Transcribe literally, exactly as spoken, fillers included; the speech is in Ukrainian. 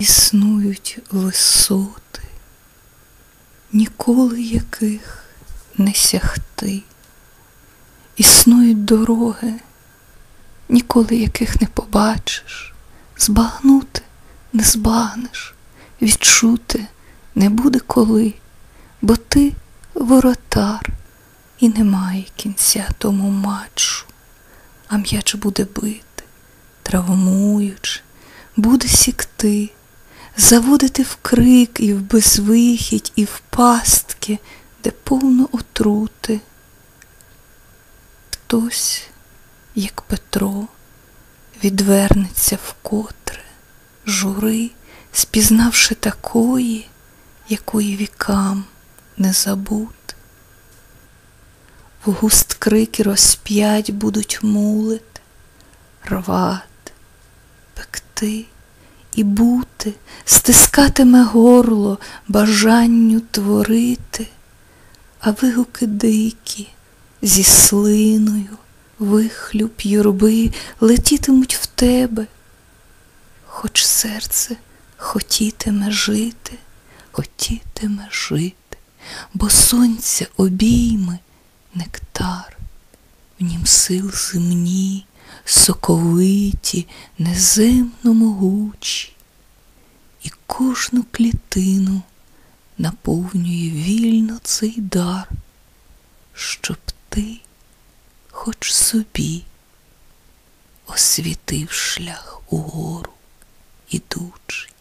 існують висоти, ніколи яких не сягти. Існують дороги, ніколи яких не побачиш. Збагнути не збагнеш, відчути не буде коли, бо ти воротар, і немає кінця тому матчу. А м'яч буде бити, травмуючи, буде сікти, заводити в крик і в безвихідь, і в пастки, де повно отрути. Хтось, як Петро, відвернеться вкотре, жури, спізнавши такої, якої вікам не забути. В густ крики розп'ять будуть мулити, рвати, пекти і бути, стискатиме горло бажанню творити, а вигуки дикі зі слиною, вихлюп юрби летітимуть в тебе, хоч серце хотітиме жити, хотітиме жити, бо сонця обійми нектар, в нім сил земні, соковиті, неземно могучі, і кожну клітину наповнює вільно цей дар, щоб ти хоч собі освітив шлях угору ідучий.